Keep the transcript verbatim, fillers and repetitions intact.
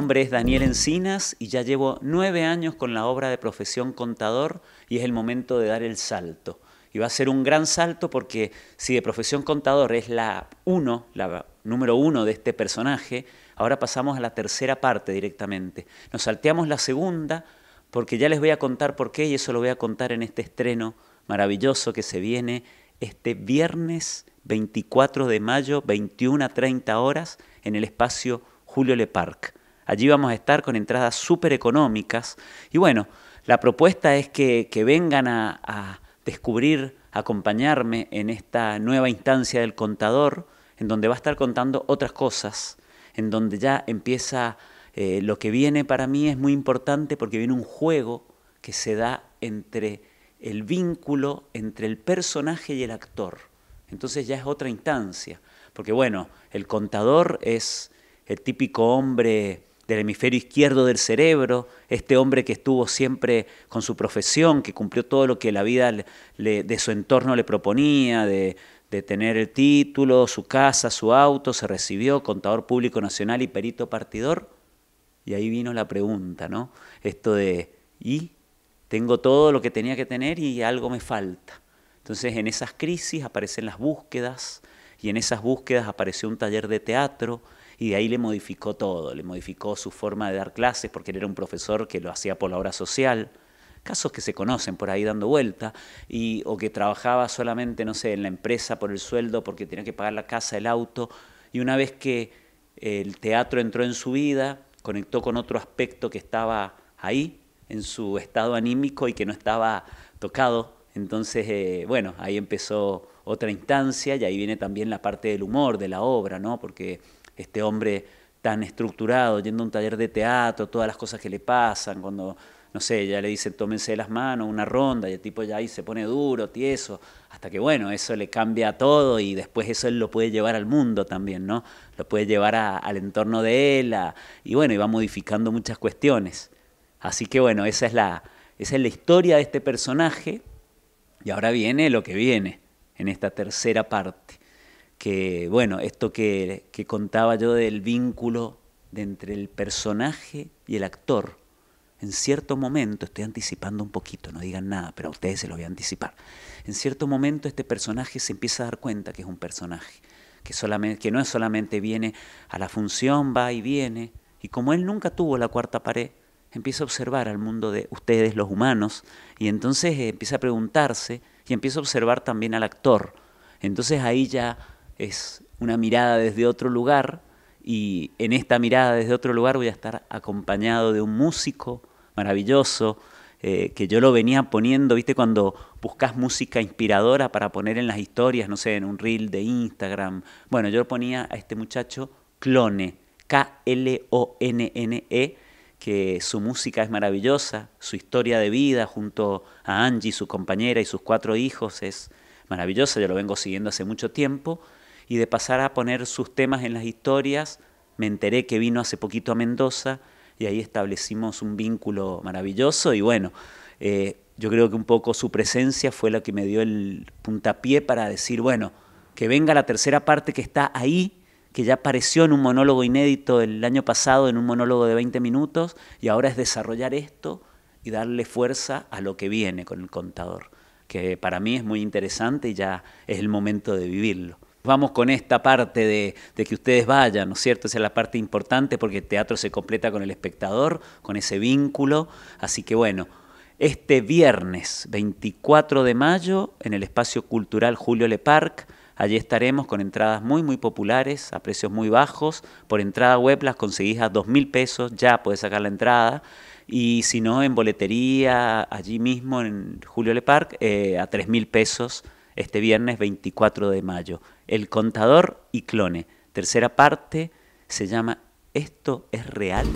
nombre es Daniel Encinas y ya llevo nueve años con la obra de Profesión Contador y es el momento de dar el salto. Y va a ser un gran salto porque si de Profesión Contador es la uno, la número uno de este personaje, ahora pasamos a la tercera parte directamente. Nos salteamos la segunda porque ya les voy a contar por qué y eso lo voy a contar en este estreno maravilloso que se viene este viernes veinticuatro de mayo, veintiuno a treinta horas, en el espacio Julio Le Parc. Allí vamos a estar con entradas súper económicas y bueno, la propuesta es que, que vengan a, a descubrir, acompañarme en esta nueva instancia del contador, en donde va a estar contando otras cosas, en donde ya empieza eh, lo que viene para mí es muy importante porque viene un juego que se da entre el vínculo, entre el personaje y el actor. Entonces ya es otra instancia, porque bueno, el contador es el típico hombre del hemisferio izquierdo del cerebro, este hombre que estuvo siempre con su profesión, que cumplió todo lo que la vida le, de su entorno le proponía, de, de tener el título, su casa, su auto, se recibió contador público nacional y perito partidor. Y ahí vino la pregunta, ¿no? Esto de, ¿y? Tengo todo lo que tenía que tener y algo me falta. Entonces en esas crisis aparecen las búsquedas y en esas búsquedas apareció un taller de teatro. Y de ahí le modificó todo, le modificó su forma de dar clases porque él era un profesor que lo hacía por la obra social, casos que se conocen por ahí dando vuelta, y, o que trabajaba solamente, no sé, en la empresa por el sueldo porque tenía que pagar la casa, el auto, y una vez que el teatro entró en su vida, conectó con otro aspecto que estaba ahí, en su estado anímico y que no estaba tocado, entonces, eh, bueno, ahí empezó otra instancia y ahí viene también la parte del humor, de la obra, ¿no? Porque este hombre tan estructurado, yendo a un taller de teatro, todas las cosas que le pasan, cuando, no sé, ya le dicen tómense de las manos, una ronda, y el tipo ya ahí se pone duro, tieso, hasta que bueno, eso le cambia todo y después eso él lo puede llevar al mundo también, ¿no? Lo puede llevar a, al entorno de él, a, y bueno, y va modificando muchas cuestiones. Así que bueno, esa es la, esa es la historia de este personaje, y ahora viene lo que viene en esta tercera parte. Que bueno, esto que, que contaba yo del vínculo de entre el personaje y el actor, en cierto momento, estoy anticipando un poquito, no digan nada, pero a ustedes se lo voy a anticipar, en cierto momento este personaje se empieza a dar cuenta que es un personaje, que, solamente, que no es solamente viene a la función, va y viene, y como él nunca tuvo la cuarta pared, empieza a observar al mundo de ustedes, los humanos, y entonces eh, empieza a preguntarse, y empieza a observar también al actor, entonces ahí ya es una mirada desde otro lugar y en esta mirada desde otro lugar voy a estar acompañado de un músico maravilloso eh, que yo lo venía poniendo, ¿viste? Cuando buscas música inspiradora para poner en las historias, no sé, en un reel de Instagram. Bueno, yo ponía a este muchacho Klonne, K L O N N E, que su música es maravillosa, su historia de vida junto a Angie, su compañera y sus cuatro hijos es maravillosa, yo lo vengo siguiendo hace mucho tiempo. Y de pasar a poner sus temas en las historias, me enteré que vino hace poquito a Mendoza y ahí establecimos un vínculo maravilloso y bueno, eh, yo creo que un poco su presencia fue la que me dio el puntapié para decir, bueno, que venga la tercera parte que está ahí, que ya apareció en un monólogo inédito el año pasado, en un monólogo de veinte minutos, y ahora es desarrollar esto y darle fuerza a lo que viene con el contador, que para mí es muy interesante y ya es el momento de vivirlo. Vamos con esta parte de, de que ustedes vayan, ¿no es cierto? Esa es la parte importante porque el teatro se completa con el espectador, con ese vínculo. Así que bueno, este viernes veinticuatro de mayo en el espacio cultural Julio Le Parc, allí estaremos con entradas muy, muy populares, a precios muy bajos. Por entrada web las conseguís a dos mil pesos, ya podés sacar la entrada. Y si no, en boletería, allí mismo en Julio Le Parc, eh, a tres mil pesos. Este viernes veinticuatro de mayo. El contador y Klonne. Tercera parte se llama ¿Esto es real?